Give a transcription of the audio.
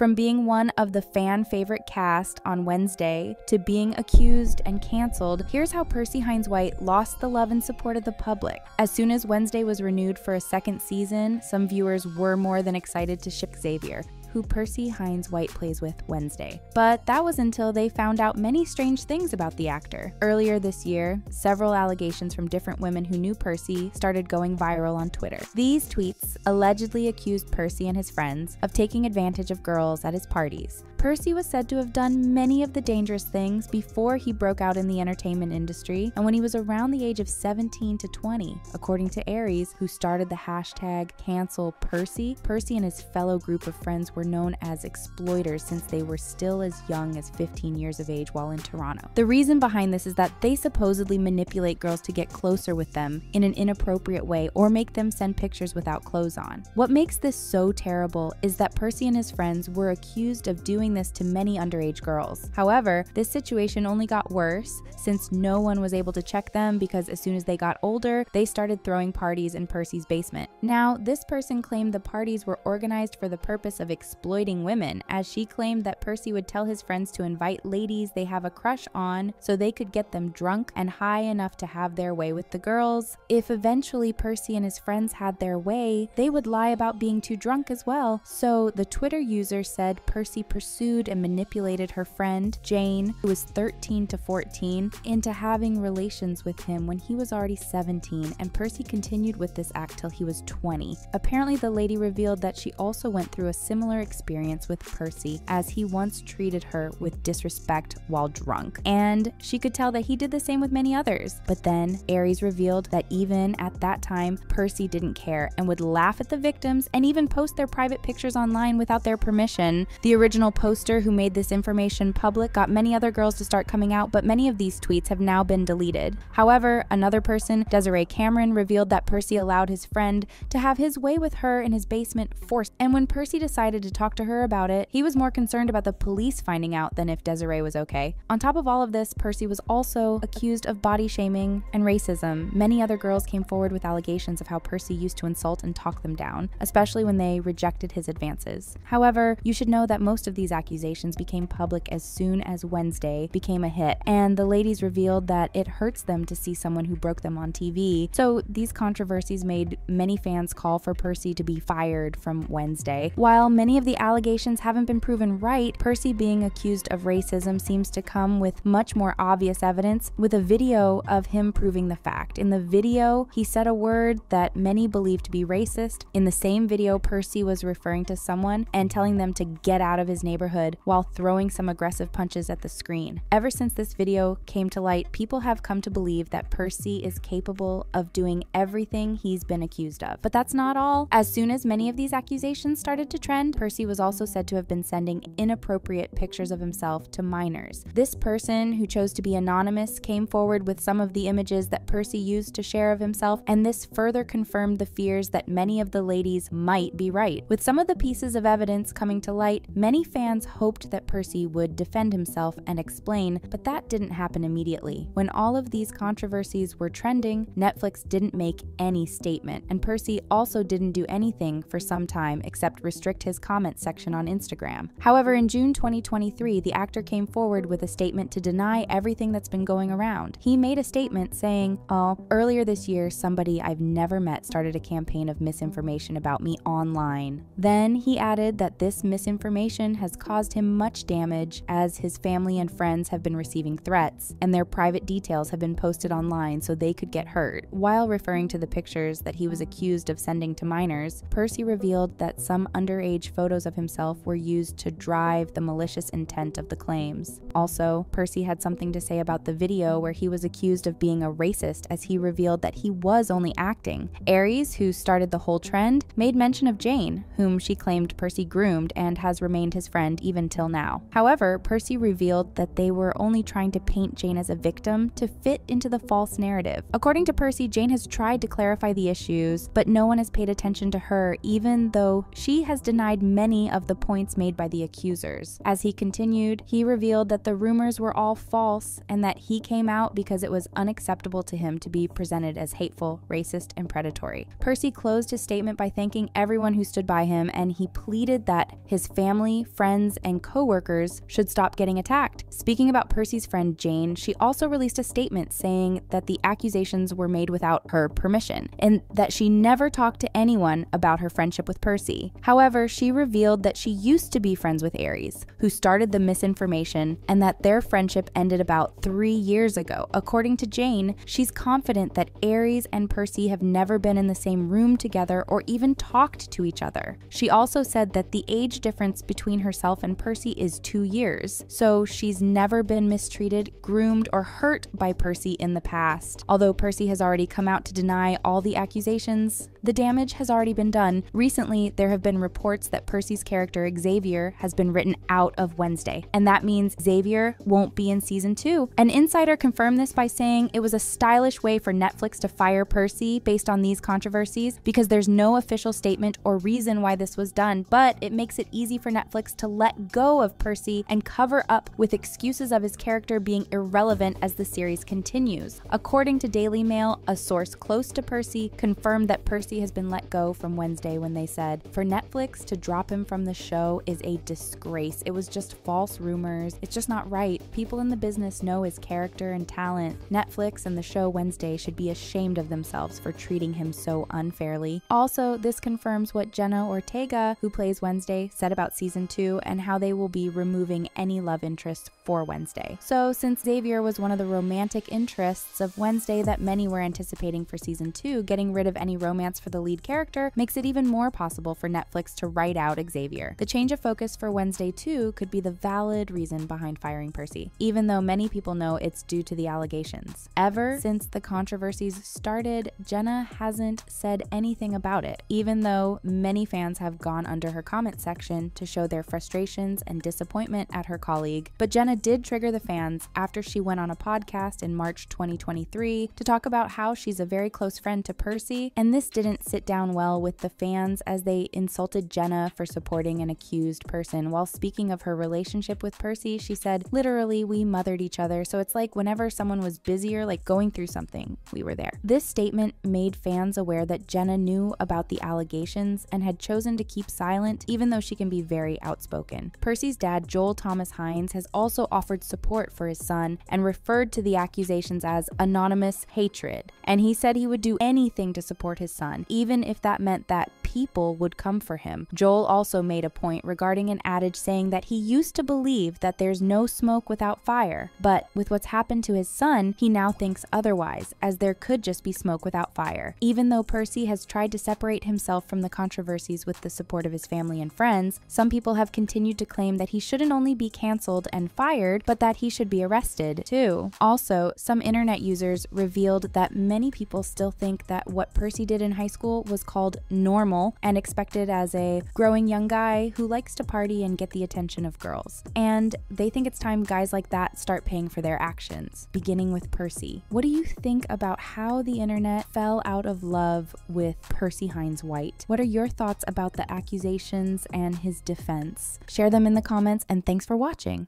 From being one of the fan favorite cast on Wednesday to being accused and canceled, here's how Percy Hynes White lost the love and support of the public. As soon as Wednesday was renewed for a second season, some viewers were more than excited to ship Xavier, who Percy Hynes White plays with Wednesday. But that was until they found out many strange things about the actor. Earlier this year, several allegations from different women who knew Percy started going viral on Twitter. These tweets allegedly accused Percy and his friends of taking advantage of girls at his parties. Percy was said to have done many of the dangerous things before he broke out in the entertainment industry and when he was around the age of 17 to 20. According to Aries, who started the hashtag #CancelPercy, Percy and his fellow group of friends were known as exploiters since they were still as young as 15 years of age while in Toronto. The reason behind this is that they supposedly manipulate girls to get closer with them in an inappropriate way or make them send pictures without clothes on. What makes this so terrible is that Percy and his friends were accused of doing this to many underage girls. However, this situation only got worse since no one was able to check them because as soon as they got older, they started throwing parties in Percy's basement. Now, this person claimed the parties were organized for the purpose of exploiting women, as she claimed that Percy would tell his friends to invite ladies they have a crush on so they could get them drunk and high enough to have their way with the girls. If eventually Percy and his friends had their way, they would lie about being too drunk as well. So the Twitter user said Percy pursued and manipulated her friend, Jane, who was 13 to 14, into having relations with him when he was already 17, and Percy continued with this act till he was 20. Apparently, the lady revealed that she also went through a similar experience with Percy, as he once treated her with disrespect while drunk, and she could tell that he did the same with many others. But then, Aries revealed that even at that time, Percy didn't care and would laugh at the victims and even post their private pictures online without their permission. The original poster who made this information public got many other girls to start coming out, but many of these tweets have now been deleted. However, another person, Desiree Cameron, revealed that Percy allowed his friend to have his way with her in his basement forced, and when Percy decided to talk to her about it, he was more concerned about the police finding out than if Desiree was okay. On top of all of this, Percy was also accused of body shaming and racism. Many other girls came forward with allegations of how Percy used to insult and talk them down, especially when they rejected his advances. However, you should know that most of these accusations became public as soon as Wednesday became a hit, and the ladies revealed that it hurts them to see someone who broke them on TV, so these controversies made many fans call for Percy to be fired from Wednesday. While many of the allegations haven't been proven right, Percy being accused of racism seems to come with much more obvious evidence, with a video of him proving the fact. In the video, he said a word that many believe to be racist. In the same video, Percy was referring to someone and telling them to get out of his neighborhood while throwing some aggressive punches at the screen. Ever since this video came to light, people have come to believe that Percy is capable of doing everything he's been accused of. But that's not all. As soon as many of these accusations started to trend, Percy was also said to have been sending inappropriate pictures of himself to minors. This person, who chose to be anonymous, came forward with some of the images that Percy used to share of himself, and this further confirmed the fears that many of the ladies might be right. With some of the pieces of evidence coming to light, many fans hoped that Percy would defend himself and explain, but that didn't happen immediately. When all of these controversies were trending, Netflix didn't make any statement, and Percy also didn't do anything for some time except restrict his comment section on Instagram. However, in June 2023, the actor came forward with a statement to deny everything that's been going around. He made a statement saying, "Oh, earlier this year, somebody I've never met started a campaign of misinformation about me online." Then he added that this misinformation has caused him much damage, as his family and friends have been receiving threats and their private details have been posted online so they could get hurt. While referring to the pictures that he was accused of sending to minors, Percy revealed that some underage photos of himself were used to drive the malicious intent of the claims. Also, Percy had something to say about the video where he was accused of being a racist, as he revealed that he was only acting. Aries, who started the whole trend, made mention of Jane, whom she claimed Percy groomed and has remained his friend even till now. However, Percy revealed that they were only trying to paint Jane as a victim to fit into the false narrative. According to Percy, Jane has tried to clarify the issues, but no one has paid attention to her, even though she has denied many of the points made by the accusers. As he continued, he revealed that the rumors were all false and that he came out because it was unacceptable to him to be presented as hateful, racist, and predatory. Percy closed his statement by thanking everyone who stood by him, and he pleaded that his family, friends, and co-workers should stop getting attacked. Speaking about Percy's friend Jane, she also released a statement saying that the accusations were made without her permission and that she never talked to anyone about her friendship with Percy. However, she revealed that she used to be friends with Aries, who started the misinformation, and that their friendship ended about 3 years ago. According to Jane, she's confident that Aries and Percy have never been in the same room together or even talked to each other. She also said that the age difference between herself and Percy is 2 years, so she's never been mistreated, groomed, or hurt by Percy in the past. Although Percy has already come out to deny all the accusations, the damage has already been done. Recently, there have been reports that Percy's character Xavier has been written out of Wednesday, and that means Xavier won't be in season 2. An insider confirmed this by saying it was a stylish way for Netflix to fire Percy based on these controversies, because there's no official statement or reason why this was done, but it makes it easy for Netflix to let go of Percy and cover up with excuses of his character being irrelevant as the series continues. According to Daily Mail, a source close to Percy confirmed that Percy has been let go from Wednesday when they said, "For Netflix to drop him from the show is a disgrace. It was just false rumors. It's just not right. People in the business know his character and talent. Netflix and the show Wednesday should be ashamed of themselves for treating him so unfairly." Also, this confirms what Jenna Ortega, who plays Wednesday, said about season 2 and how they will be removing any love interest for Wednesday. So since Xavier was one of the romantic interests of Wednesday that many were anticipating for season 2, getting rid of any romance for the lead character makes it even more possible for Netflix to write out Xavier. The change of focus for Wednesday 2 could be the valid reason behind firing Percy, even though many people know it's due to the allegations. Ever since the controversies started, Jenna hasn't said anything about it, even though many fans have gone under her comment section to show their frustrations and disappointment at her colleague. But Jenna did trigger the fans after she went on a podcast in March 2023 to talk about how she's a very close friend to Percy, and this didn't sit down well with the fans as they insulted Jenna for supporting an accused person. While speaking of her relationship with Percy, she said, "Literally, we mothered each other, so it's like whenever someone was busy or like going through something, we were there." This statement made fans aware that Jenna knew about the allegations and had chosen to keep silent, even though she can be very outspoken. Percy's dad, Joel Thomas Hines, has also offered support for his son and referred to the accusations as anonymous hatred, and he said he would do anything to support his son, even if that meant that people would come for him. Joel also made a point regarding an adage saying that he used to believe that there's no smoke without fire, but with what's happened to his son, he now thinks otherwise, as there could just be smoke without fire. Even though Percy has tried to separate himself from the controversies with the support of his family and friends, some people have continued to claim that he shouldn't only be canceled and fired, but that he should be arrested too. Also, some internet users revealed that many people still think that what Percy did in high school was called normal and expected as a growing young guy who likes to party and get the attention of girls. And they think it's time guys like that start paying for their actions, beginning with Percy. What do you think about how the internet fell out of love with Percy Hynes White? What are your thoughts about the accusations and his defense? Share them in the comments, and thanks for watching.